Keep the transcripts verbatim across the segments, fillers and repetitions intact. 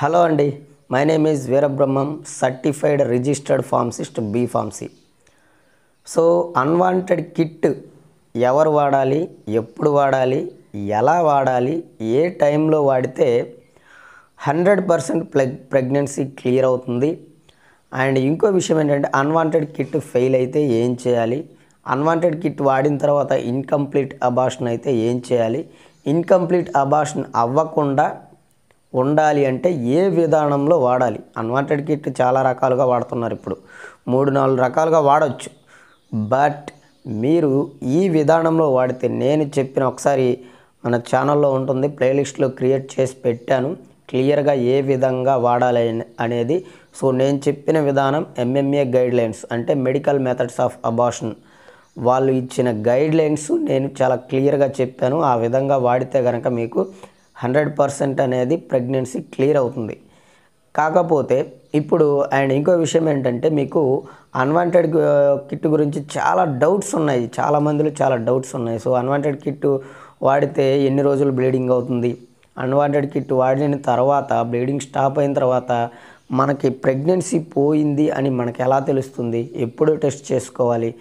Hello అండి, my name is Veerabrahmam, certified registered pharmacist, B pharmacy. So unwanted kit ఎవరు వాడాలి, ఎప్పుడు వాడాలి, ఎలా వాడాలి, ఏ టైంలో వాడితే హండ్రెడ్ పర్సెంట్ ప్లెగ్ ప్రెగ్నెన్సీ క్లియర్ అవుతుంది. అండ్ ఇంకో విషయం ఏంటంటే, అన్వాంటెడ్ కిట్ ఫెయిల్ అయితే ఏం చేయాలి, అన్వాంటెడ్ కిట్ వాడిన తర్వాత ఇన్కంప్లీట్ అబార్షన్ అయితే ఏం చేయాలి, ఇన్కంప్లీట్ అబార్షన్ అవ్వకుండా ఉండాలి అంటే ఏ విధానంలో వాడాలి. అన్వాంటెడ్ కిట్ చాలా రకాలుగా వాడుతున్నారు, ఇప్పుడు మూడు నాలుగు రకాలుగా వాడవచ్చు. బట్ మీరు ఈ విధానంలో వాడితే, నేను చెప్పిన ఒకసారి మన ఛానల్లో ఉంటుంది, ప్లేలిస్ట్లో క్రియేట్ చేసి పెట్టాను క్లియర్గా ఏ విధంగా వాడాలి అనేది. సో నేను చెప్పిన విధానం ఎంఎంఏ గైడ్లైన్స్, అంటే మెడికల్ మెథడ్స్ ఆఫ్ అబార్షన్, వాళ్ళు ఇచ్చిన గైడ్లైన్స్ నేను చాలా క్లియర్గా చెప్పాను. ఆ విధంగా వాడితే కనుక మీకు హండ్రెడ్ పర్సెంట్ అనేది ప్రెగ్నెన్సీ క్లియర్ అవుతుంది. కాకపోతే ఇప్పుడు అండ్ ఇంకో విషయం ఏంటంటే, మీకు అన్వాంటెడ్ కిట్ గురించి చాలా డౌట్స్ ఉన్నాయి, చాలా మందిలో చాలా డౌట్స్ ఉన్నాయి. సో అన్వాంటెడ్ కిట్ వాడితే ఎన్ని రోజులు బ్లీడింగ్ అవుతుంది, అన్వాంటెడ్ కిట్ వాడిన తర్వాత బ్లీడింగ్ స్టాప్ అయిన తర్వాత మనకి ప్రెగ్నెన్సీ పోయింది అని మనకు ఎలా తెలుస్తుంది, ఎప్పుడు టెస్ట్ చేసుకోవాలి,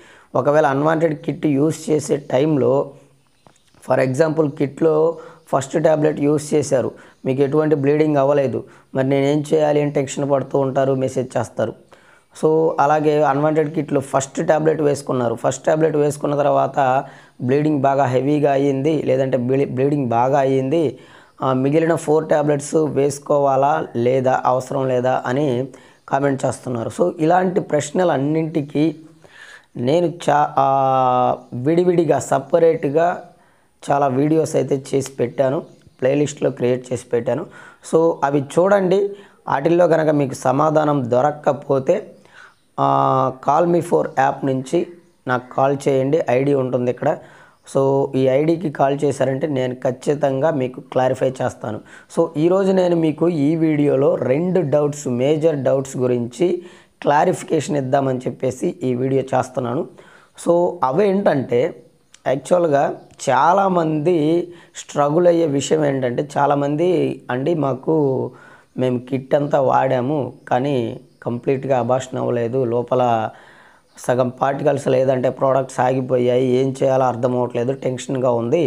ఒకవేళ అన్వాంటెడ్ కిట్ యూస్ చేసే టైంలో ఫర్ ఎగ్జాంపుల్ కిట్లో ఫస్ట్ ట్యాబ్లెట్ యూస్ చేశారు, మీకు ఎటువంటి బ్లీడింగ్ అవ్వలేదు, మరి నేనేం చేయాలి అని టెన్షన్ పడుతూ ఉంటారు, మెసేజ్ చేస్తారు. సో అలాగే అన్వాంటెడ్ కిట్లో ఫస్ట్ ట్యాబ్లెట్ వేసుకున్నారు, ఫస్ట్ ట్యాబ్లెట్ వేసుకున్న తర్వాత బ్లీడింగ్ బాగా హెవీగా అయ్యింది, లేదంటే బ్లీడింగ్ బాగా అయ్యింది, మిగిలిన ఫోర్ ట్యాబ్లెట్స్ వేసుకోవాలా లేదా, అవసరం లేదా అని కామెంట్ చేస్తున్నారు. సో ఇలాంటి ప్రశ్నలు అన్నింటికీ నేను చా విడివిడిగా సపరేట్గా చాలా వీడియోస్ అయితే చేసి పెట్టాను, ప్లేలిస్ట్లో క్రియేట్ చేసి పెట్టాను. సో అవి చూడండి. వాటిల్లో కనుక మీకు సమాధానం దొరక్కపోతే కాల్ మీ ఫోర్ యాప్ నుంచి నాకు కాల్ చేయండి, ఐడి ఉంటుంది ఇక్కడ. సో ఈ ఐడికి కాల్ చేశారంటే నేను ఖచ్చితంగా మీకు క్లారిఫై చేస్తాను. సో ఈరోజు నేను మీకు ఈ వీడియోలో రెండు డౌట్స్, మేజర్ డౌట్స్ గురించి క్లారిఫికేషన్ ఇద్దామని చెప్పేసి ఈ వీడియో చేస్తున్నాను. సో అవేంటంటే, యాక్చువల్గా చాలామంది స్ట్రగుల్ అయ్యే విషయం ఏంటంటే, చాలామంది అండి మాకు మేము కిట్ అంతా వాడాము కానీ కంప్లీట్గా అబార్షన్ అవ్వలేదు, లోపల సగం పార్టికల్స్ లేదంటే ప్రోడక్ట్స్ ఆగిపోయాయి, ఏం చేయాలో అర్థం అవ్వట్లేదు, టెన్షన్గా ఉంది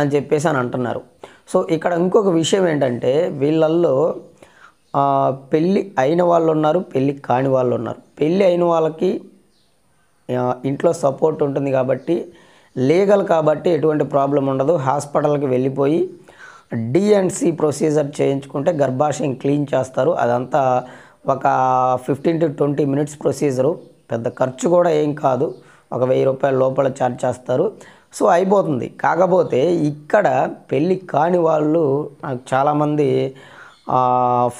అని చెప్పేసి అని అంటున్నారు. సో ఇక్కడ ఇంకొక విషయం ఏంటంటే, వీళ్ళల్లో పెళ్ళి అయిన వాళ్ళు ఉన్నారు, పెళ్ళి కాని వాళ్ళు ఉన్నారు. పెళ్ళి అయిన వాళ్ళకి ఇంట్లో సపోర్ట్ ఉంటుంది కాబట్టి, లీగల్ కాబట్టి ఎటువంటి ప్రాబ్లం ఉండదు, హాస్పిటల్కి వెళ్ళిపోయి డిఎన్సి ప్రొసీజర్ చేయించుకుంటే గర్భాశయం క్లీన్ చేస్తారు. అదంతా ఒక fifteen to twenty minutes procedure, పెద్ద ఖర్చు కూడా ఏం కాదు, ఒక వెయ్యి రూపాయల లోపల ఛార్జ్ చేస్తారు. సో అయిపోతుంది. కాకపోతే ఇక్కడ పెళ్ళి కాని వాళ్ళు నాకు చాలామంది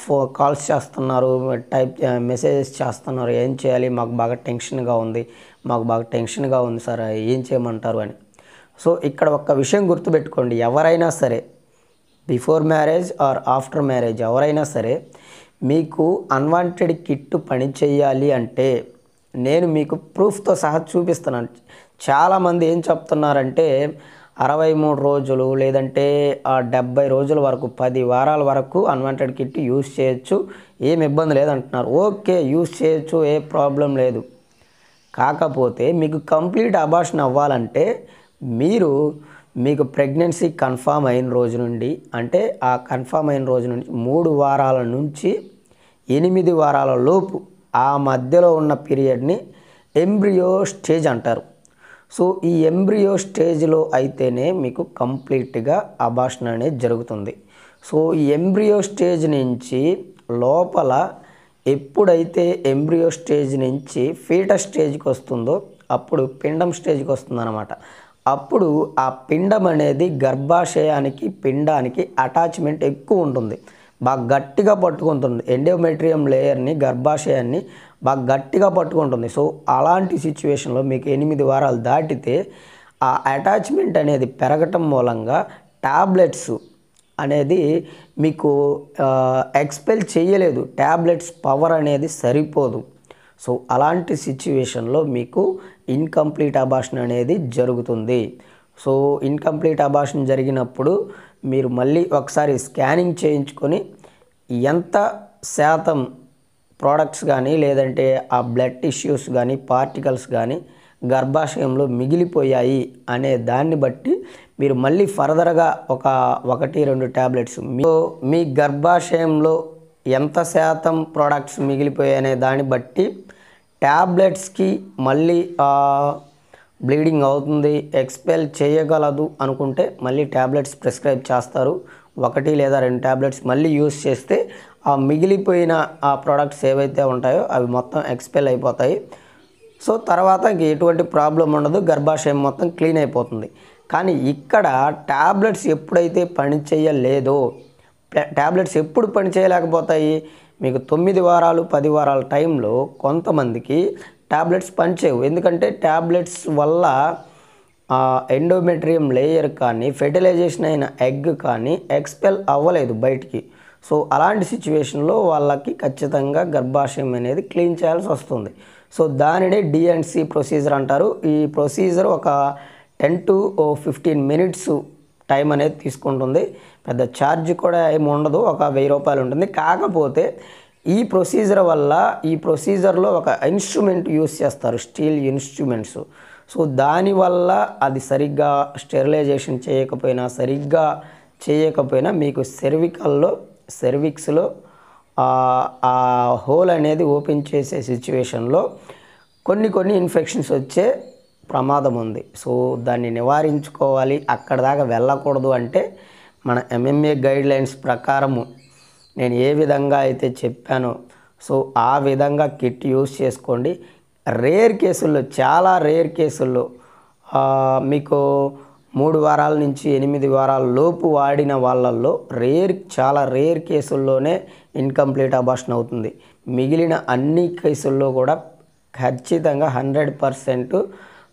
ఫో కాల్స్ చేస్తున్నారు, టైప్ మెసేజెస్ చేస్తున్నారు, ఏం చేయాలి, మాకు బాగా టెన్షన్గా ఉంది, మాకు బాగా టెన్షన్గా ఉంది సార్, ఏం చేయమంటారు అని. సో ఇక్కడ ఒక్క విషయం గుర్తుపెట్టుకోండి, ఎవరైనా సరే before marriage or after marriage ఎవరైనా సరే మీకు అన్వాంటెడ్ కిట్ పని చేయాలి అంటే నేను మీకు ప్రూఫ్తో సహా చూపిస్తున్నాను. చాలామంది ఏం చెప్తున్నారంటే, అరవై మూడు రోజులు లేదంటే డెబ్బై రోజుల వరకు, పది వారాల వరకు అన్వాంటెడ్ కిట్ యూజ్ చేయొచ్చు, ఏం ఇబ్బంది లేదంటున్నారు. ఓకే, యూజ్ చేయొచ్చు, ఏ ప్రాబ్లం లేదు. కాకపోతే మీకు కంప్లీట్ అబార్షన్ అవ్వాలంటే, మీరు మీకు ప్రెగ్నెన్సీ కన్ఫామ్ అయిన రోజు నుండి, అంటే ఆ కన్ఫామ్ అయిన రోజు నుండి మూడు వారాల నుంచి ఎనిమిది వారాల లోపు, ఆ మధ్యలో ఉన్న పీరియడ్ని ఎంబ్రియో స్టేజ్ అంటారు. సో ఈ ఎంబ్రియో స్టేజ్లో అయితేనే మీకు కంప్లీట్గా అబార్షన్ అనేది జరుగుతుంది. సో ఈ ఎంబ్రియో స్టేజ్ నుంచి లోపల ఎప్పుడైతే ఎంబ్రియో స్టేజ్ నుంచి ఫీటస్ స్టేజ్కి వస్తుందో అప్పుడు పిండం స్టేజ్కి వస్తుందన్నమాట. అప్పుడు ఆ పిండం అనేది గర్భాశయానికి, పిండానికి అటాచ్మెంట్ ఎక్కువ ఉంటుంది, బాగా గట్టిగా పట్టుకుంటుంది, ఎండోమెట్రియం లేయర్ని, గర్భాశయాన్ని బాగా గట్టిగా పట్టుకుంటుంది. సో అలాంటి సిచ్యువేషన్లో మీకు ఎనిమిది వారాలు దాటితే ఆ అటాచ్మెంట్ అనేది పెరగటం మూలంగా ట్యాబ్లెట్స్ అనేది మీకు ఎక్స్పెల్ చేయలేదు, ట్యాబ్లెట్స్ పవర్ అనేది సరిపోదు. సో అలాంటి సిచ్యువేషన్లో మీకు ఇన్కంప్లీట్ అబార్షన్ అనేది జరుగుతుంది. సో ఇన్కంప్లీట్ అబార్షన్ జరిగినప్పుడు మీరు మళ్ళీ ఒకసారి స్కానింగ్ చేయించుకొని ఎంత శాతం ప్రోడక్ట్స్ గాని లేదంటే ఆ బ్లడ్ టిష్యూస్ గాని పార్టికల్స్ గాని గర్భాశయంలో మిగిలిపోయాయి అనే దాన్ని బట్టి మీరు మళ్ళీ ఫర్దర్ గా ఒక ఒకటి రెండు టాబ్లెట్స్ మీ గర్భాశయంలో ఎంత శాతం ప్రోడక్ట్స్ మిగిలిపోయాయి అనే దాన్ని బట్టి టాబ్లెట్స్ కి మళ్ళీ బ్లీడింగ్ అవుతుంది ఎక్స్పెల్ చేయగలదు అనుకుంటే మళ్ళీ టాబ్లెట్స్ ప్రిస్క్రైబ్ చేస్తారు ఒకటి లేదా రెండు టాబ్లెట్స్ మళ్ళీ యూస్ చేస్తే ఆ మిగిలిపోయిన ఆ ప్రొడక్ట్స్ ఏవైతే ఉంటాయో అవి మొత్తం ఎక్స్పెల్ అయిపోతాయి సో తర్వాత ఎటువంటి ప్రాబ్లం ఉండదు గర్భాశయం మొత్తం క్లీన్ అయిపోతుంది కానీ ఇక్కడ టాబ్లెట్స్ ఎప్పుడైతే పని చేయలేదో టాబ్లెట్స్ ఎప్పుడు పని చేయలేకపోతాయి మీకు తొమ్మిది వారాలు పది వారాల టైంలో కొంతమందికి టాబ్లెట్స్ పని చేయవు ఎందుకంటే టాబ్లెట్స్ వల్ల ఎండోమెట్రియం లేయర్ కానీ ఫెర్టిలైజేషన్ అయిన ఎగ్ కానీ ఎక్స్పెల్ అవ్వలేదు బయటికి సో అలాంటి సిచ్యువేషన్లో వాళ్ళకి ఖచ్చితంగా గర్భాశయం అనేది క్లీన్ చేయాల్సి వస్తుంది సో దానినే డిఎన్సి ప్రొసీజర్ అంటారు ఈ ప్రొసీజర్ ఒక ten to fifteen minutes time అనేది తీసుకుంటుంది పెద్ద ఛార్జ్ కూడా ఏమి ఉండదు ఒక వెయ్యి రూపాయలు ఉంటుంది కాకపోతే ఈ ప్రొసీజర్ వల్ల ఈ ప్రొసీజర్లో ఒక ఇన్స్ట్రుమెంట్ యూస్ చేస్తారు స్టీల్ ఇన్స్ట్రుమెంట్స్ సో దానివల్ల అది సరిగ్గా స్టెరిలైజేషన్ చేయకపోయినా సరిగ్గా చేయకపోయినా మీకు సెర్వికల్లో సెర్విక్స్లో ఆ హోల్ అనేది ఓపెన్ చేసే సిచ్యువేషన్లో కొన్ని కొన్ని ఇన్ఫెక్షన్స్ వచ్చే ప్రమాదం ఉంది సో దాన్ని నివారించుకోవాలి అక్కడ దాకా వెళ్ళకూడదు అంటే మన ఎంఎంఏ గైడ్లైన్స్ ప్రకారము నేను ఏ విధంగా అయితే చెప్పానో సో ఆ విధంగా కిట్ యూస్ చేసుకోండి రేర్ కేసుల్లో చాలా రేర్ కేసుల్లో మీకు మూడు వారాల నుంచి ఎనిమిది వారాల లోపు వాడిన వాళ్ళల్లో రేర్ చాలా రేర్ కేసుల్లోనే ఇన్కంప్లీట్ అబార్షన్ అవుతుంది మిగిలిన అన్ని కేసుల్లో కూడా ఖచ్చితంగా హండ్రెడ్ పర్సెంట్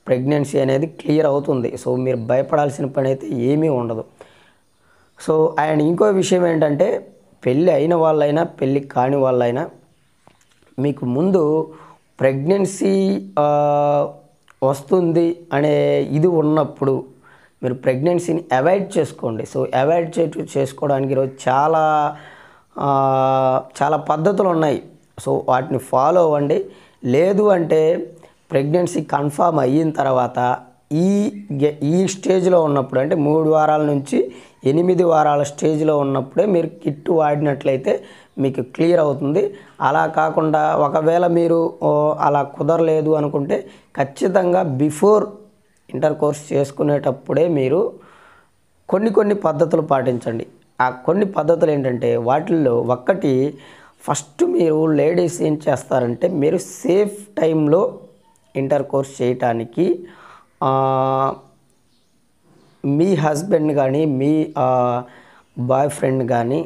ప్రెగ్నెన్సీ అనేది క్లియర్ అవుతుంది సో మీరు భయపడాల్సిన పని అయితే ఏమీ ఉండదు సో అండ్ ఇంకో విషయం ఏంటంటే పెళ్ళి అయిన వాళ్ళైనా పెళ్ళి కాని వాళ్ళైనా మీకు ముందు ప్రెగ్నెన్సీ వస్తుంది అనే ఇది ఉన్నప్పుడు మీరు ప్రెగ్నెన్సీని అవాయిడ్ చేసుకోండి సో అవాయిడ్ చేసుకోవడానికి ఈరోజు చాలా చాలా పద్ధతులు ఉన్నాయి సో వాటిని ఫాలో అవ్వండి లేదు అంటే ప్రెగ్నెన్సీ కన్ఫర్మ్ అయిన తర్వాత ఈ ఈ స్టేజ్లో ఉన్నప్పుడు అంటే మూడు వారాల నుంచి ఎనిమిది వారాల స్టేజ్లో ఉన్నప్పుడే మీరు కిట్ వాడినట్లయితే మీకు క్లియర్ అవుతుంది అలా కాకుండా ఒకవేళ మీరు అలా కుదరలేదు అనుకుంటే ఖచ్చితంగా బిఫోర్ ఇంటర్ కోర్స్ చేసుకునేటప్పుడే మీరు కొన్ని కొన్ని పద్ధతులు పాటించండి ఆ కొన్ని పద్ధతులు ఏంటంటే వాటిల్లో ఒక్కటి ఫస్ట్ మీరు లేడీస్ ఏం చేస్తారంటే మీరు సేఫ్ టైంలో ఇంటర్ కోర్స్ చేయటానికి మీ హస్బెండ్ కానీ మీ బాయ్ ఫ్రెండ్ కానీ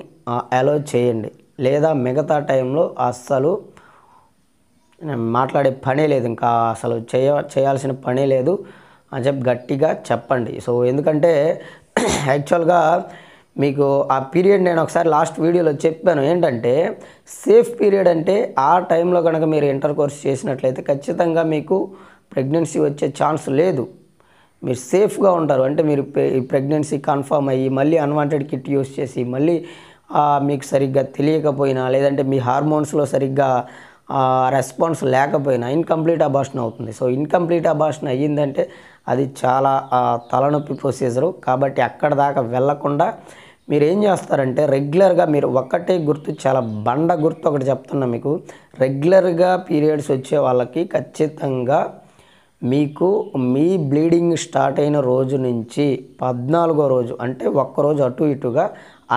అలో చేయండి లేదా మిగతా టైంలో అస్సలు మాట్లాడే పనే లేదు ఇంకా అసలు చేయ చేయాల్సిన పనే లేదు అని చెప్పి గట్టిగా చెప్పండి సో ఎందుకంటే యాక్చువల్గా మీకు ఆ పీరియడ్ నేను ఒకసారి లాస్ట్ వీడియోలో చెప్పాను ఏంటంటే సేఫ్ పీరియడ్ అంటే ఆ టైంలో కనుక మీరు ఇంటర్ కోర్స్ చేసినట్లయితే ఖచ్చితంగా మీకు ప్రెగ్నెన్సీ వచ్చే ఛాన్స్ లేదు మీరు సేఫ్గా ఉంటారు అంటే మీరు ప్రెగ్నెన్సీ కన్ఫర్మ్ అయ్యి మళ్ళీ అన్వాంటెడ్ కిట్ యూస్ చేసి మళ్ళీ మీకు సరిగ్గా తెలియకపోయినా లేదంటే మీ హార్మోన్స్లో సరిగ్గా రెస్పాన్స్ లేకపోయినా ఇన్కంప్లీట్ అబార్షన్ అవుతుంది సో ఇన్కంప్లీట్ అబార్షన్ అయ్యిందంటే అది చాలా తలనొప్పి ప్రొసీజరు కాబట్టి అక్కడ దాకా వెళ్ళకుండా మీరు ఏం చేస్తారంటే రెగ్యులర్గా మీరు ఒక్కటే గుర్తు చాలా బండ గుర్తు ఒకటి చెప్తున్నా మీకు రెగ్యులర్గా పీరియడ్స్ వచ్చే వాళ్ళకి ఖచ్చితంగా మీకు మీ బ్లీడింగ్ స్టార్ట్ అయిన రోజు నుంచి పద్నాలుగో రోజు అంటే ఒక్కరోజు అటు ఇటుగా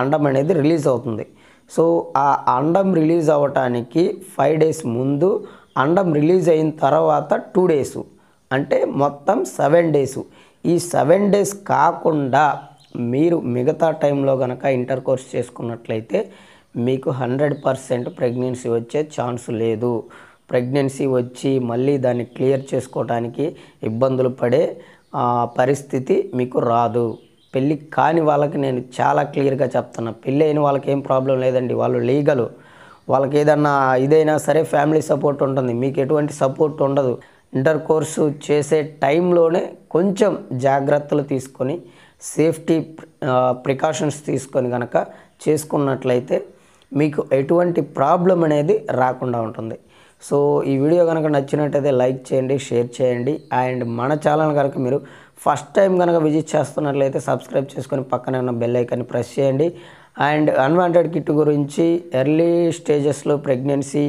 అండం అనేది రిలీజ్ అవుతుంది సో ఆ అండం రిలీజ్ అవ్వటానికి ఫైవ్ డేస్ ముందు అండం రిలీజ్ అయిన తర్వాత టూ డేసు అంటే మొత్తం సెవెన్ డేసు ఈ సెవెన్ డేస్ కాకుండా మీరు మిగతా టైంలో కనుక ఇంటర్ కోర్స్ చేసుకున్నట్లయితే మీకు హండ్రెడ్ పర్సెంట్ ప్రెగ్నెన్సీ వచ్చే ఛాన్స్ లేదు ప్రెగ్నెన్సీ వచ్చి మళ్ళీ దాన్ని క్లియర్ చేసుకోవడానికి ఇబ్బందులు పడే పరిస్థితి మీకు రాదు పెళ్ళి కాని వాళ్ళకి నేను చాలా క్లియర్గా చెప్తున్నా పెళ్ళి అయిన వాళ్ళకి ఏం ప్రాబ్లం లేదండి వాళ్ళు లీగలు వాళ్ళకి ఏదన్నా ఇదైనా సరే ఫ్యామిలీ సపోర్ట్ ఉంటుంది మీకు ఎటువంటి సపోర్ట్ ఉండదు ఇంటర్ కోర్సు చేసే టైంలోనే కొంచెం జాగ్రత్తలు తీసుకొని సేఫ్టీ ప్రికాషన్స్ తీసుకొని కనుక చేసుకున్నట్లయితే మీకు ఎటువంటి ప్రాబ్లం అనేది రాకుండా ఉంటుంది। సో ఈ వీడియో గనుక నచ్చినట్లయితే లైక్ చేయండి, షేర్ చేయండి అండ్ మన ఛానల్ గనుక మీరు ఫస్ట్ టైం గనుక విజిట్ చేస్తున్నట్లయితే సబ్స్క్రైబ్ చేసుకొని పక్కనే ఉన్న బెల్ ఐకాన్ని ప్రెస్ చేయండి। అండ్ అన్వాంటెడ్ కిట్ గురించి ఎర్లీ స్టేజెస్లో ప్రెగ్నెన్సీ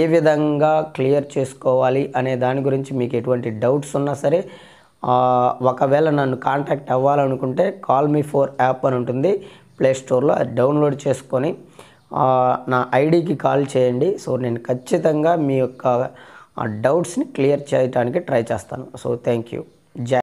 ఏ విధంగా క్లియర్ చేసుకోవాలి అనే దాని గురించి మీకు ఎటువంటి డౌట్స్ ఉన్నా సరే ఒకవేళ నన్ను కాంటాక్ట్ అవ్వాలనుకుంటే కాల్ మీ ఫోర్ యాప్ అని ఉంటుంది, ప్లే స్టోర్లో అది డౌన్లోడ్ చేసుకొని నా ఐడికి కాల్ చేయండి। సో నేను ఖచ్చితంగా మీ యొక్క డౌట్స్ని క్లియర్ చేయడానికి ట్రై చేస్తాను। సో థ్యాంక్ యూ, జై